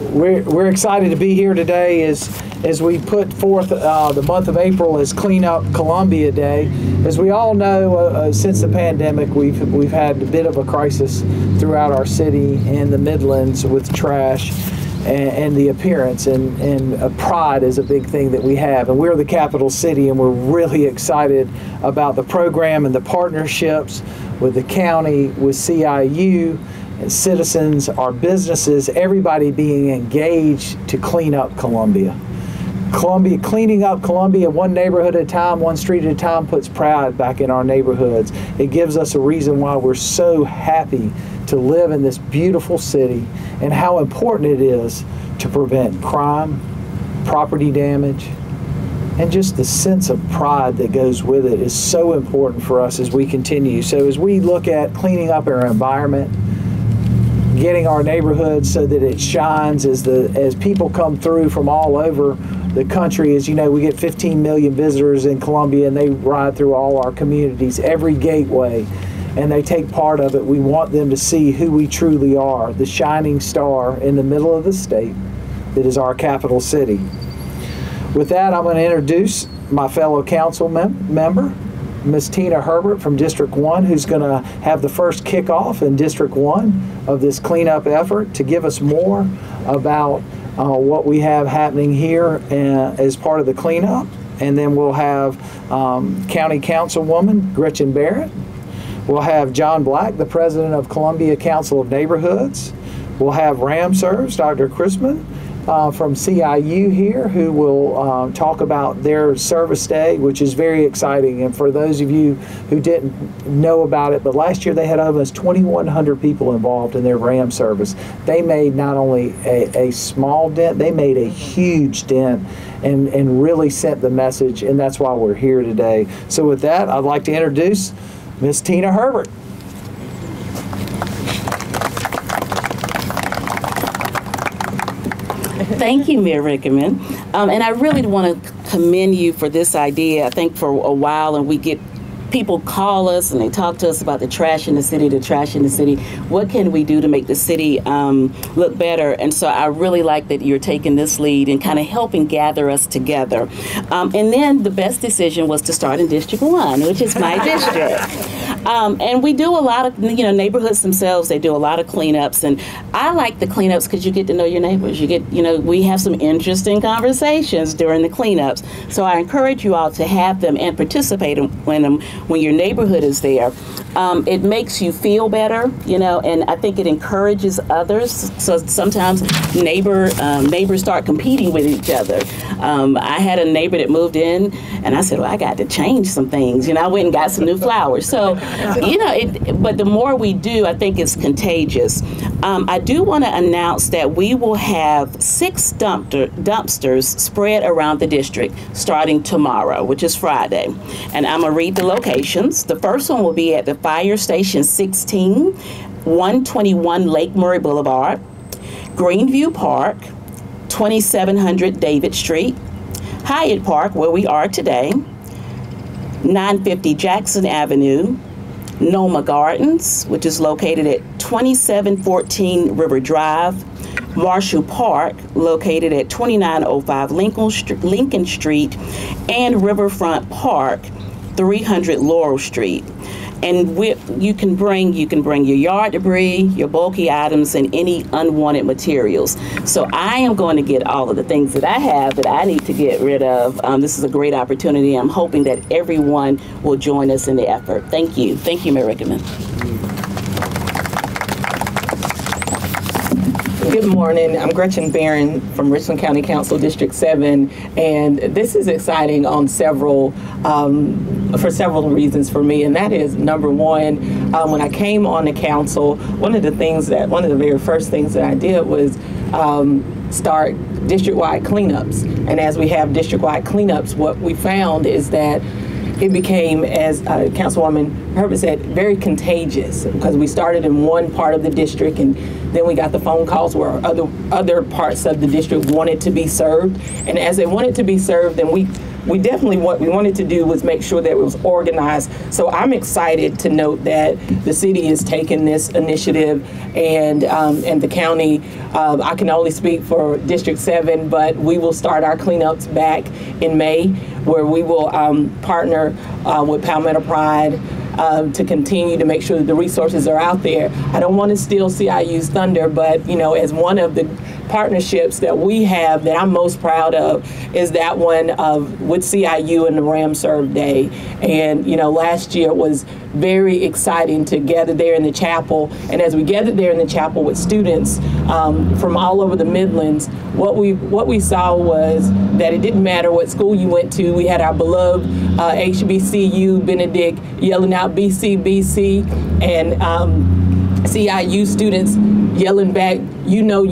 We're excited to be here today as we put forth the month of April as Clean Up Columbia Day. As we all know, since the pandemic, we've had a bit of a crisis throughout our city and the Midlands with trash and the appearance, and pride is a big thing that we have. And we're the capital city, and we're really excited about the program and the partnerships with the county, with CIU, and citizens, our businesses, everybody being engaged to clean up Columbia. Cleaning up Columbia one neighborhood at a time, one street at a time, puts pride back in our neighborhoods. It gives us a reason why we're so happy to live in this beautiful city and how important it is to prevent crime, property damage, and just the sense of pride that goes with it is so important for us as we continue. So as we look at cleaning up our environment, getting our neighborhood so that it shines as people come through from all over the country. As you know, we get 15 million visitors in Columbia, and they ride through all our communities, every gateway, and they take part of it. We want them to see who we truly are, the shining star in the middle of the state that is our capital city. With that, I'm going to introduce my fellow council member, Ms. Tina Herbert from District 1, who's going to have the first kickoff in District 1 of this cleanup effort to give us more about what we have happening here as part of the cleanup. And then we'll have County Councilwoman Gretchen Barrett. We'll have Don Black, the President of Columbia Council of Neighborhoods. We'll have Ram Serve, Dr. Chrisman, from CIU here, who will talk about their service day, which is very exciting. And for those of you who didn't know about it, but last year they had almost 2,100 people involved in their RAM service. They made not only a small dent, they made a huge dent and really sent the message, and that's why we're here today. So with that, I'd like to introduce Miss Tina Herbert. Thank you, Mayor Rickenman. And I really want to commend you for this idea. I think for a while, and we get people call us and they talk to us about the trash in the city, What can we do to make the city look better? And so I really like that you're taking this lead and kind of helping gather us together. And then the best decision was to start in District 1, which is my district. And we do a lot of, neighborhoods themselves, they do a lot of cleanups. And I like the cleanups because you get to know your neighbors. You get, we have some interesting conversations during the cleanups. So I encourage you all to have them and participate in them. When your neighborhood is there, it makes you feel better, and I think it encourages others. So sometimes neighbors start competing with each other. I had a neighbor that moved in, and I said, well, I got to change some things. I went and got some new flowers. So, but the more we do, I think it's contagious. I do want to announce that we will have 6 dumpsters spread around the district starting tomorrow, which is Friday. And I'm going to read the locations. The first one will be at the Fire Station 16, 121 Lake Murray Boulevard, Greenview Park, 2700 David Street, Hyatt Park, where we are today, 950 Jackson Avenue, Noma Gardens, which is located at 2714 River Drive, Marshall Park, located at 2905 Lincoln Street, and Riverfront Park, 300 Laurel Street. And you can bring your yard debris, your bulky items, and any unwanted materials. So I am going to get all of the things that I have that I need to get rid of. This is a great opportunity. I'm hoping that everyone will join us in the effort. Thank you. Thank you, Mayor Rickenman. Good morning. I'm Gretchen Barrett from Richland County Council District 7, and this is exciting on several for several reasons for me, and that is, number one, when I came on the council, one of the very first things that I did was start district-wide cleanups. And as we have district-wide cleanups, what we found is that it became, as Councilwoman Herbert said, very contagious, because we started in one part of the district, and then we got the phone calls where other parts of the district wanted to be served. And as they wanted to be served, then we we definitely, what we wanted to do was make sure that it was organized. So I'm excited to note that the city is taking this initiative, and the county, I can only speak for District 7, but we will start our cleanups back in May, where we will partner with Palmetto Pride to continue to make sure that the resources are out there. I don't want to steal CIU's thunder, but you know, as one of the partnerships that we have that I'm most proud of is that one of with CIU and the Ram Serve Day. And you know, last year was very exciting to gather there in the chapel. And as we gathered there in the chapel with students from all over the Midlands, what we saw was that it didn't matter what school you went to. We had our beloved HBCU Benedict yelling out BC, and CIU students yelling back, you know.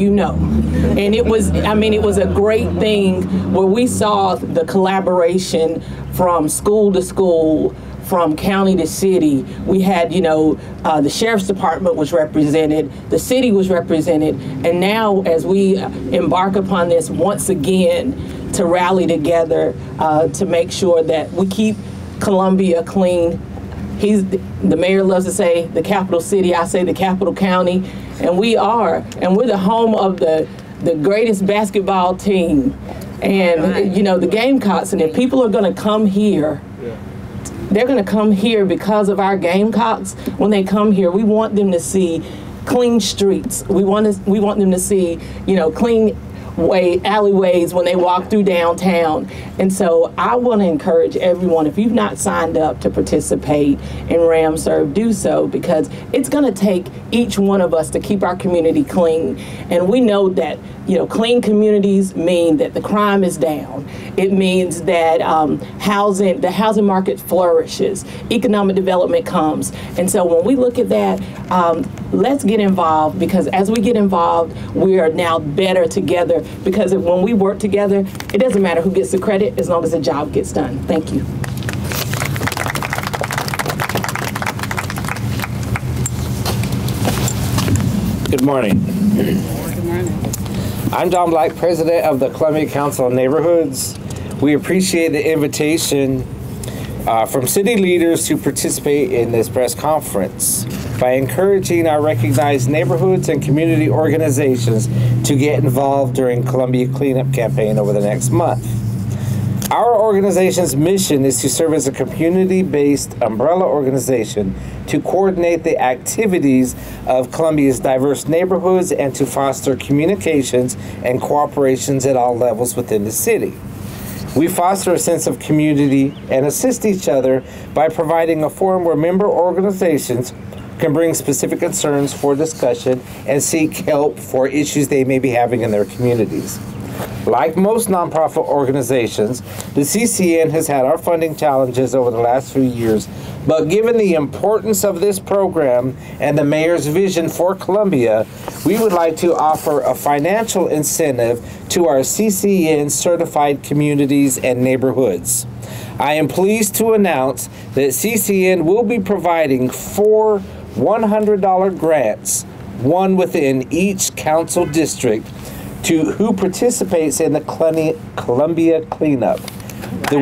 And it was, I mean, it was a great thing where we saw the collaboration from school to school, from county to city. We had, you know, the sheriff's department was represented, the city was represented, and now as we embark upon this once again to rally together to make sure that we keep Columbia clean. The mayor loves to say the capital city, I say the capital county, and we are, and we're the home of the greatest basketball team, and you know, the Gamecocks. And if people are going to come here, they're going to come here because of our Gamecocks. When they come here, we want them to see clean streets. We want them to see, you know, clean alleyways when they walk through downtown. And so I want to encourage everyone, if you've not signed up to participate in Ram Serve, do so, because it's going to take each one of us to keep our community clean. And we know that, you know, clean communities mean that the crime is down. It means that the housing market flourishes, economic development comes. And so when we look at that, let's get involved, because as we get involved, we are now better together, because when we work together, it doesn't matter who gets the credit as long as the job gets done. Thank you. Good morning. Good morning. I'm Don Black, president of the Columbia Council of Neighborhoods. We appreciate the invitation from city leaders to participate in this press conference by encouraging our recognized neighborhoods and community organizations to get involved during Columbia Cleanup Campaign over the next month. Our organization's mission is to serve as a community-based umbrella organization to coordinate the activities of Columbia's diverse neighborhoods and to foster communications and cooperations at all levels within the city. We foster a sense of community and assist each other by providing a forum where member organizations can bring specific concerns for discussion and seek help for issues they may be having in their communities. Like most nonprofit organizations, the CCN has had our funding challenges over the last few years, but given the importance of this program and the mayor's vision for Columbia, we would like to offer a financial incentive to our CCN certified communities and neighborhoods. I am pleased to announce that CCN will be providing 4 $100 grants, one within each council district, to who participates in the Columbia cleanup. The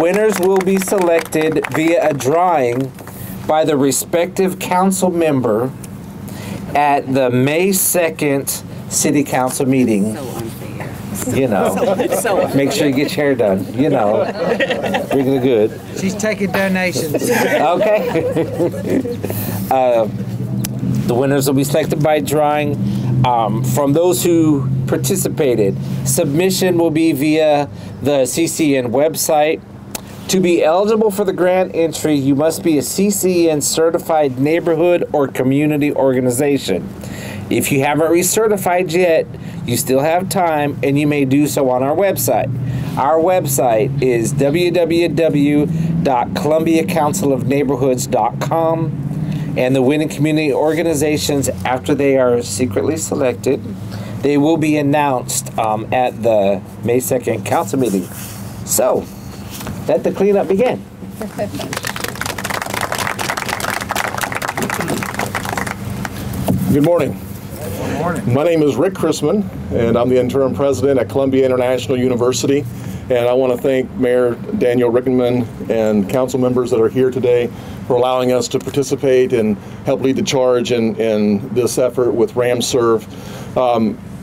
winners will be selected via a drawing by the respective council member at the May 2nd City Council meeting. So unfair. You know, so make sure you get your hair done. You know, really good. She's taking donations. Okay. The winners will be selected by drawing. From those who participated, submission will be via the CCN website. To be eligible for the grant entry, you must be a CCN certified neighborhood or community organization. If you haven't recertified yet, you still have time, and you may do so on our website. Our website is www.columbiacouncilofneighborhoods.com. And the winning community organizations, after they are secretly selected, they will be announced at the May 2nd council meeting. So, let the cleanup begin. Good morning. Good morning. My name is Rick Chrisman, and I'm the interim president at Columbia International University. And I want to thank Mayor Daniel Rickenman and council members that are here today for allowing us to participate and help lead the charge in this effort with Ram Serve.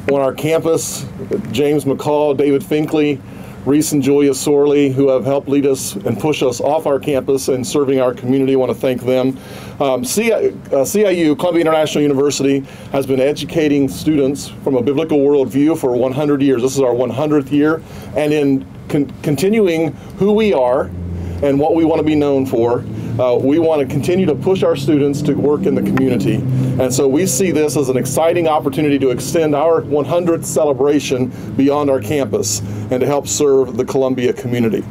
On our campus, James McCall, David Finkley, Reese and Julia Sorley, who have helped lead us and push us off our campus and serving our community. I want to thank them. CIU, Columbia International University, has been educating students from a biblical worldview for 100 years. This is our 100th year, and in continuing who we are and what we want to be known for, we want to continue to push our students to work in the community. And so we see this as an exciting opportunity to extend our 100th celebration beyond our campus and to help serve the Columbia community.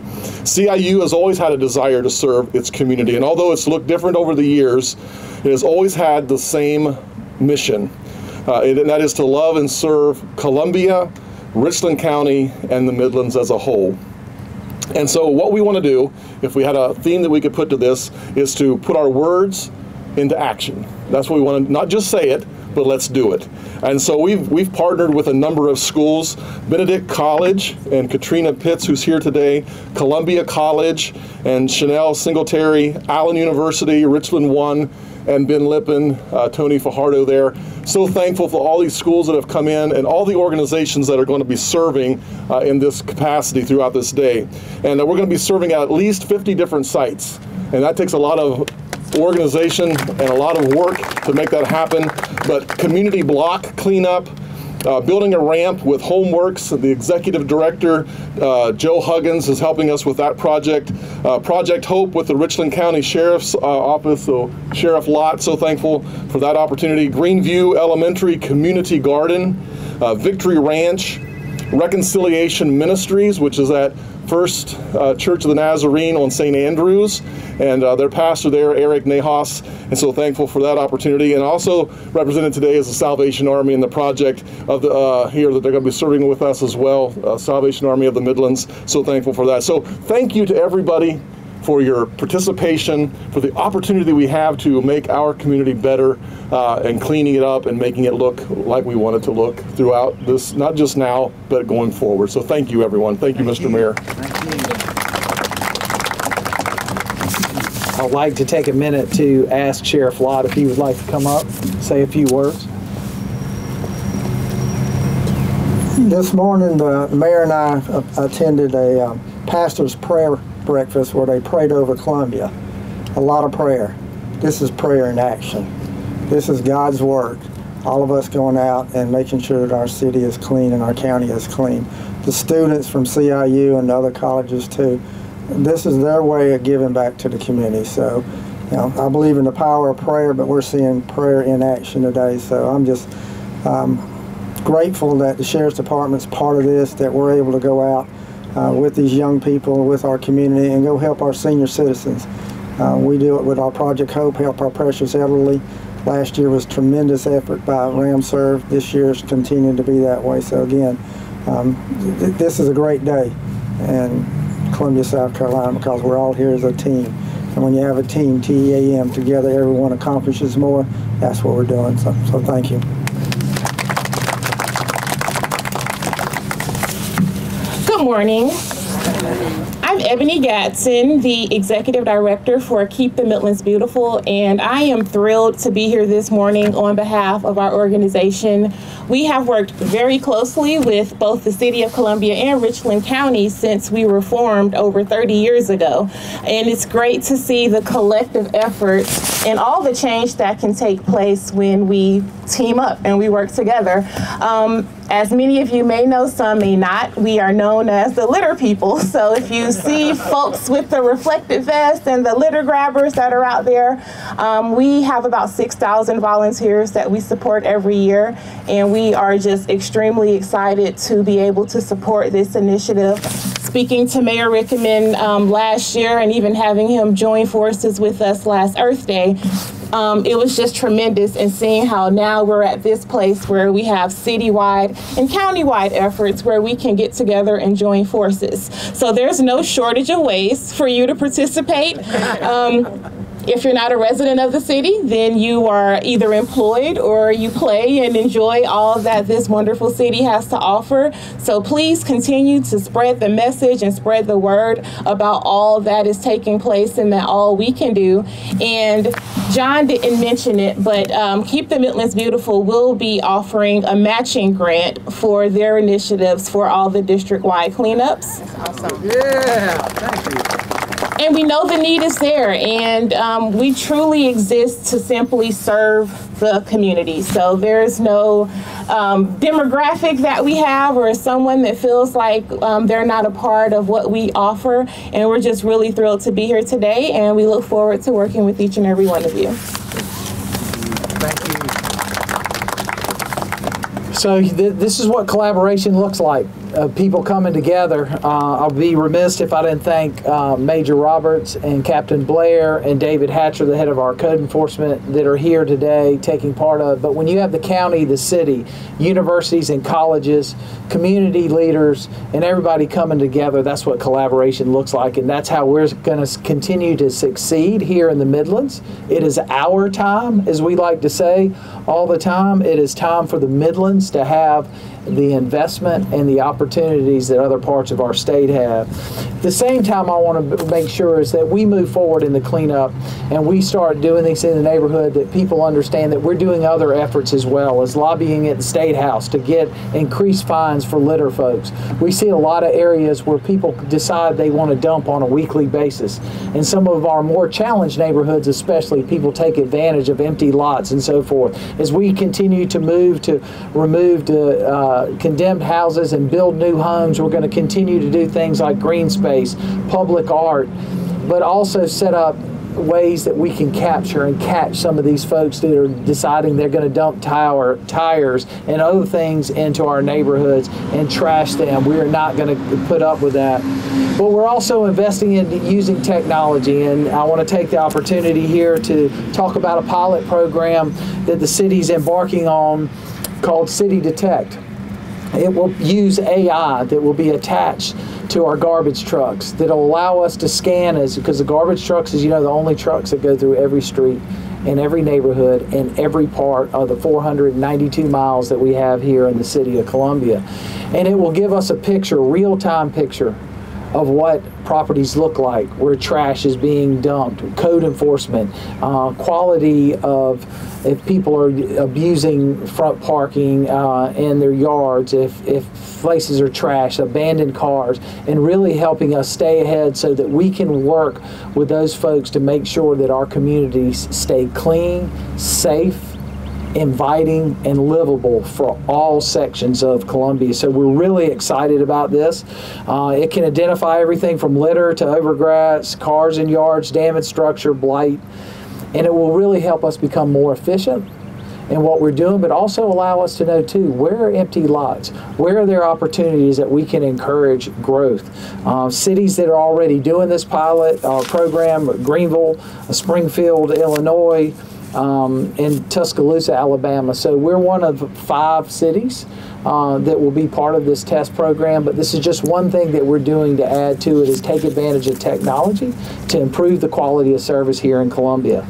CIU has always had a desire to serve its community, and although it's looked different over the years, it has always had the same mission, and that is to love and serve Columbia, Richland County, and the Midlands as a whole. And so what we want to do, if we had a theme that we could put to this, is to put our words into action. That's what we want to, not just say it, but let's do it. And so we've partnered with a number of schools, Benedict College and Katrina Pitts, who's here today, Columbia College and Chanel Singletary, Allen University, Richland One, and Ben Lippen, Tony Fajardo there. So thankful for all these schools that have come in and all the organizations that are going to be serving in this capacity throughout this day. And we're going to be serving at least 50 different sites. And that takes a lot of organization and a lot of work to make that happen. But community block cleanup, building a ramp with Homeworks, the executive director, Joe Huggins, is helping us with that project. Project Hope with the Richland County Sheriff's Office, so Sheriff Lott, so thankful for that opportunity. Greenview Elementary Community Garden, Victory Ranch, Reconciliation Ministries, which is at First Church of the Nazarene on St. Andrews, and their pastor there, Eric Nahas, and so thankful for that opportunity. And also represented today is the Salvation Army and the project of the here that they're going to be serving with us as well, Salvation Army of the Midlands, so thankful for that. So thank you to everybody for your participation, for the opportunity we have to make our community better and cleaning it up and making it look like we want it to look throughout this, not just now, but going forward. So thank you, everyone. Thank you, Mr. Mayor. I'd like to take a minute to ask Sheriff Lott if he would like to come up, say a few words. This morning, the mayor and I attended a pastor's prayer breakfast where they prayed over Columbia. A lot of prayer. This is prayer in action. This is God's work. All of us going out and making sure that our city is clean and our county is clean. The students from CIU and other colleges too, this is their way of giving back to the community. So, you know, I believe in the power of prayer, but we're seeing prayer in action today. So I'm just grateful that the Sheriff's Department's part of this, that we're able to go out with these young people, with our community, and go help our senior citizens. We do it with our Project Hope, help our precious elderly. Last year was tremendous effort by Ram Serve. This year's continuing to be that way. So again, this is a great day in Columbia, South Carolina, because we're all here as a team. And when you have a team, T-E-A-M, together, everyone accomplishes more. That's what we're doing. So thank you. Good morning. I'm Ebony Gatson, the Executive Director for Keep the Midlands Beautiful, and I am thrilled to be here this morning on behalf of our organization. We have worked very closely with both the City of Columbia and Richland County since we were formed over 30 years ago, and it's great to see the collective effort and all the change that can take place when we team up and we work together. As many of you may know, some may not, we are known as the litter people. So if you see folks with the reflective vest and the litter grabbers that are out there, we have about 6,000 volunteers that we support every year. And we are just extremely excited to be able to support this initiative. Speaking to Mayor Rickenman last year and even having him join forces with us last Earth Day, it was just tremendous, and seeing how now we're at this place where we have citywide and countywide efforts where we can get together and join forces. So there's no shortage of ways for you to participate. If you're not a resident of the city, then you are either employed or you play and enjoy all that this wonderful city has to offer. So please continue to spread the message and spread the word about all that is taking place and that all we can do. And John didn't mention it, but Keep the Midlands Beautiful will be offering a matching grant for their initiatives for all the district-wide cleanups. That's awesome. Yeah, thank you. And we know the need is there, and we truly exist to simply serve the community. So there's no demographic that we have or someone that feels like they're not a part of what we offer. And we're just really thrilled to be here today, and we look forward to working with each and every one of you. Thank you. So this is what collaboration looks like. People coming together. I'll be remiss if I didn't thank Major Roberts and Captain Blair and David Hatcher, the head of our code enforcement, that are here today taking part of. But when you have the county, the city, universities and colleges, community leaders, and everybody coming together, that's what collaboration looks like, and that's how we're going to continue to succeed here in the Midlands. It is our time, as we like to say all the time. It is time for the Midlands to have the investment and the opportunities that other parts of our state have. At the same time, I want to make sure is that we move forward in the cleanup and we start doing things in the neighborhood that people understand that we're doing other efforts as well as lobbying at the State House to get increased fines for litter folks. We see a lot of areas where people decide they want to dump on a weekly basis. In some of our more challenged neighborhoods especially, people take advantage of empty lots and so forth. As we continue to move to remove the condemned houses and build new homes, we're going to continue to do things like green space, public art, but also set up ways that we can capture and catch some of these folks that are deciding they're going to dump tires and other things into our neighborhoods and trash them. We are not going to put up with that. But we're also investing in using technology, and I want to take the opportunity here to talk about a pilot program that the city's embarking on called City Detect. It will use AI that will be attached to our garbage trucks that will allow us to scan, because the garbage trucks, as you know, the only trucks that go through every street in every neighborhood and every part of the 492 miles that we have here in the city of Columbia. And it will give us a picture, real-time picture, of what properties look like, where trash is being dumped, code enforcement, quality of, if people are abusing front parking in their yards, if places are trashed, abandoned cars, and really helping us stay ahead so that we can work with those folks to make sure that our communities stay clean, safe, inviting and livable for all sections of Columbia. So we're really excited about this. It can identify everything from litter to overgrass, cars and yards, damaged structure, blight, and it will really help us become more efficient in what we're doing, but also allow us to know too, where are empty lots? Where are there opportunities that we can encourage growth? Cities that are already doing this pilot program, Greenville, Springfield, Illinois, in Tuscaloosa, Alabama. So we're one of 5 cities that will be part of this test program, but this is just one thing that we're doing to add to it is take advantage of technology to improve the quality of service here in Columbia.